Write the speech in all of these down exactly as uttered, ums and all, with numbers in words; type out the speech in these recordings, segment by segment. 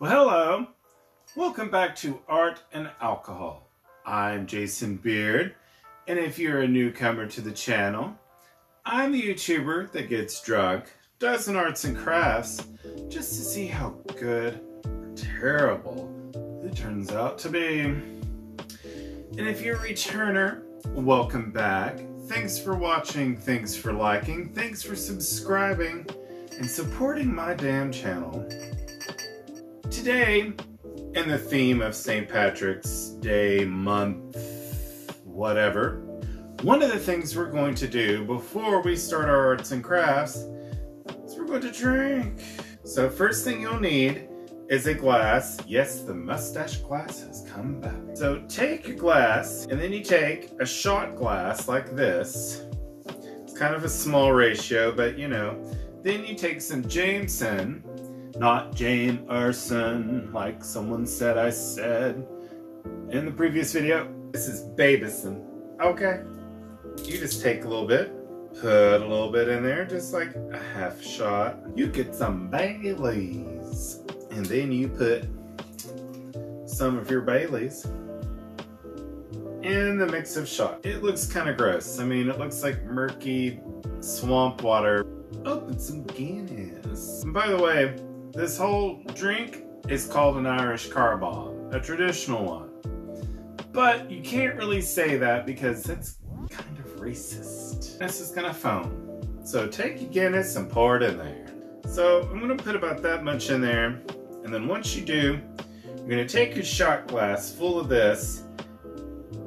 Well, hello. Welcome back to Art and Alcohol. I'm Jason Beard, and if you're a newcomer to the channel, I'm the YouTuber that gets drunk, does an arts and crafts, just to see how good or terrible it turns out to be. And if you're a returner, welcome back. Thanks for watching, thanks for liking, thanks for subscribing, and supporting my damn channel. Today, in the theme of Saint Patrick's Day, month, whatever, one of the things we're going to do before we start our arts and crafts is we're going to drink. So first thing you'll need is a glass. Yes, the mustache glass has come back. So take a glass, and then you take a shot glass like this. It's kind of a small ratio, but you know. Then you take some Jameson, not Jameson, like someone said I said in the previous video. This is Babson, okay? You just take a little bit, put a little bit in there, just like a half shot. You get some Baileys, and then you put some of your Baileys in the mix of shot. It looks kind of gross. I mean, it looks like murky swamp water. Oh, and some Guinness. And by the way, this whole drink is called an Irish car bomb, a traditional one. But you can't really say that because that's kind of racist. This is gonna foam. So take your Guinness and pour it in there. So I'm gonna put about that much in there. And then once you do, you're gonna take your shot glass full of this.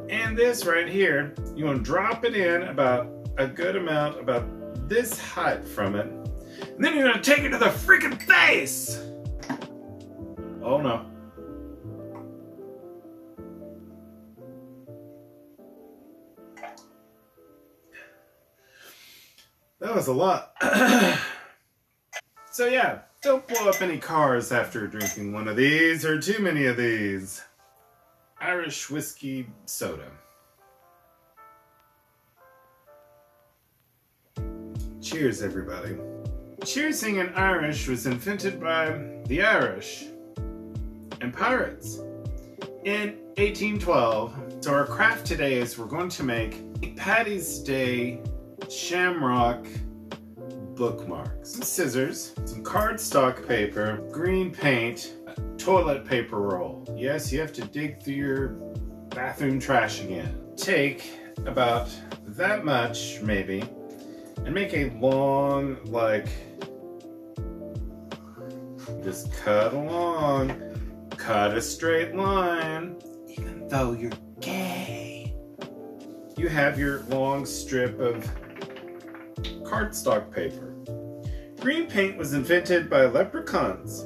And this right here, you wanna drop it in about a good amount, about this height from it, and then you're gonna take it to the freaking face! Oh no. That was a lot. So yeah, don't blow up any cars after drinking one of these, or too many of these. Irish whiskey soda. Cheers, everybody. Cheersing in Irish was invented by the Irish and pirates in eighteen twelve. So our craft today is we're going to make a Paddy's Day shamrock bookmarks. Some scissors, some cardstock paper, green paint, a toilet paper roll. Yes, you have to dig through your bathroom trash again. Take about that much, maybe, and make a long, like, just cut along, cut a straight line, even though you're gay. You have your long strip of cardstock paper. Green paint was invented by leprechauns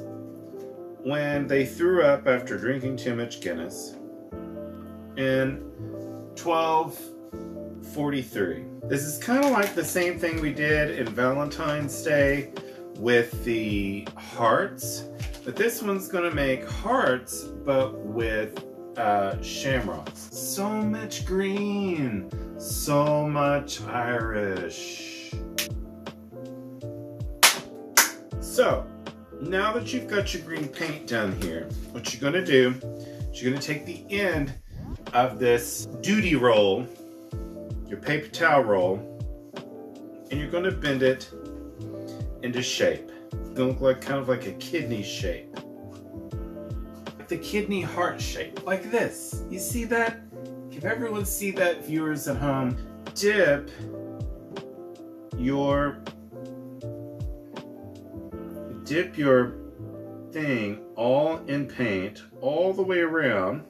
when they threw up after drinking too much Guinness in twelve forty-three. This is kind of like the same thing we did in Valentine's Day with the hearts, but this one's gonna make hearts, but with uh, shamrocks. So much green, so much Irish. So, now that you've got your green paint down here, what you're gonna do is you're gonna take the end of this duty roll, your paper towel roll, and you're gonna bend it into shape. It's gonna look like kind of like a kidney shape. Like the kidney heart shape, like this. You see that? Can everyone see that, viewers at home? Dip your, dip your thing all in paint, all the way around,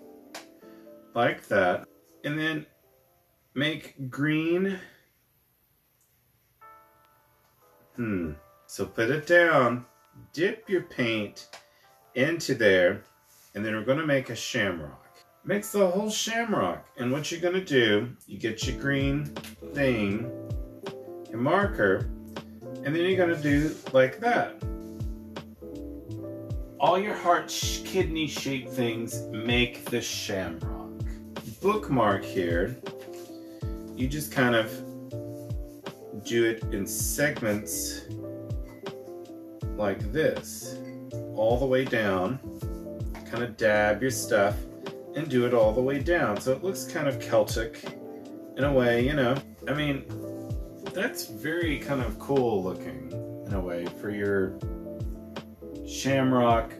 like that, and then make green, hmm, so put it down, dip your paint into there, and then we're gonna make a shamrock. Mix the whole shamrock, and what you're gonna do, you get your green thing, your marker, and then you're gonna do like that. All your heart, sh kidney shaped things make the shamrock. Bookmark here. You just kind of do it in segments like this, all the way down. kind of dab your stuff and do it all the way down. So it looks kind of Celtic in a way, you know. I mean, that's very kind of cool looking in a way for your shamrock,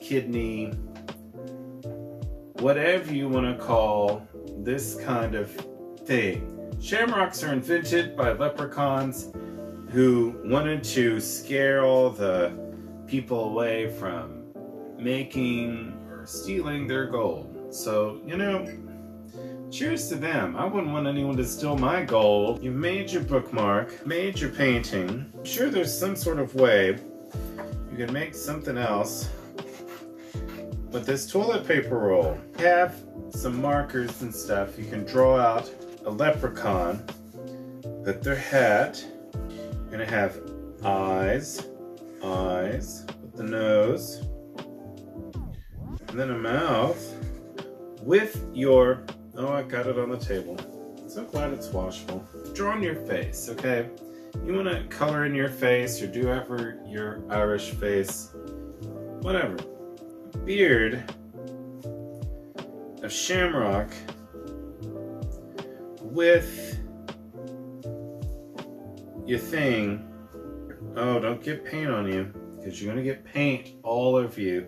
kidney, whatever you want to call this kind of thing. Shamrocks are invented by leprechauns who wanted to scare all the people away from making or stealing their gold. So, you know, cheers to them. I wouldn't want anyone to steal my gold. You've made your bookmark, made your painting. I'm sure there's some sort of way you can make something else with this toilet paper roll. Have some markers and stuff. You can draw out a leprechaun, put their hat. You're gonna have eyes, eyes with the nose, and then a mouth with your, oh, I got it on the table. So glad it's washable. Draw on your face, okay? You wanna color in your face or do whatever your Irish face, whatever. Beard of shamrock with your thing. Oh, don't get paint on you, because you're gonna get paint all over you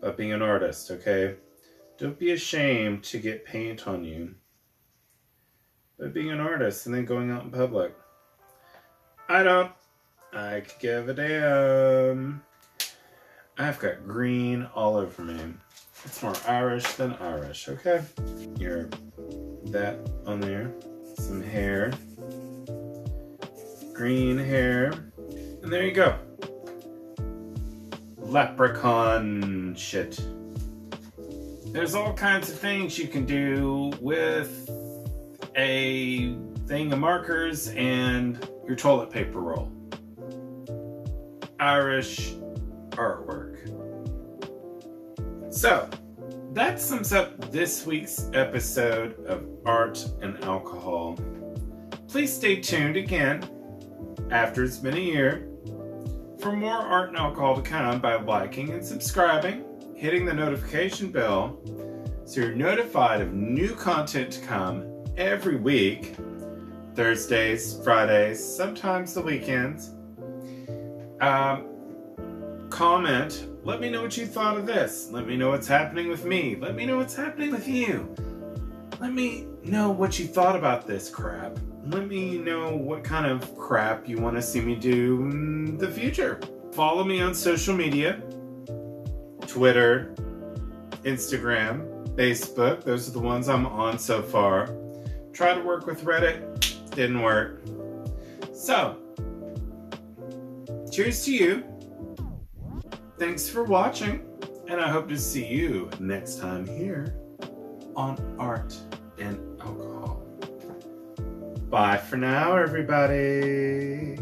by being an artist, okay? Don't be ashamed to get paint on you by being an artist and then going out in public. I don't, I could give a damn. I've got green all over me. It's more Irish than Irish, okay? You're that on there, some hair, green hair, and there you go. Leprechaun shit. There's all kinds of things you can do with a thing of markers and your toilet paper roll. Irish artwork. So, that sums up this week's episode of Art and Alcohol. Please stay tuned again after it's been a year for more Art and Alcohol to come by liking and subscribing, hitting the notification bell so you're notified of new content to come every week, Thursdays, Fridays, sometimes the weekends. Um, comment, let me know what you thought of this. Let me know what's happening with me. Let me know what's happening with you. Let me know what you thought about this crap. Let me know what kind of crap you want to see me do in the future. Follow me on social media. Twitter, Instagram, Facebook. Those are the ones I'm on so far. Tried to work with Reddit. Didn't work. So, cheers to you. Thanks for watching. And I hope to see you next time here on Art and Alcohol. Bye for now, everybody.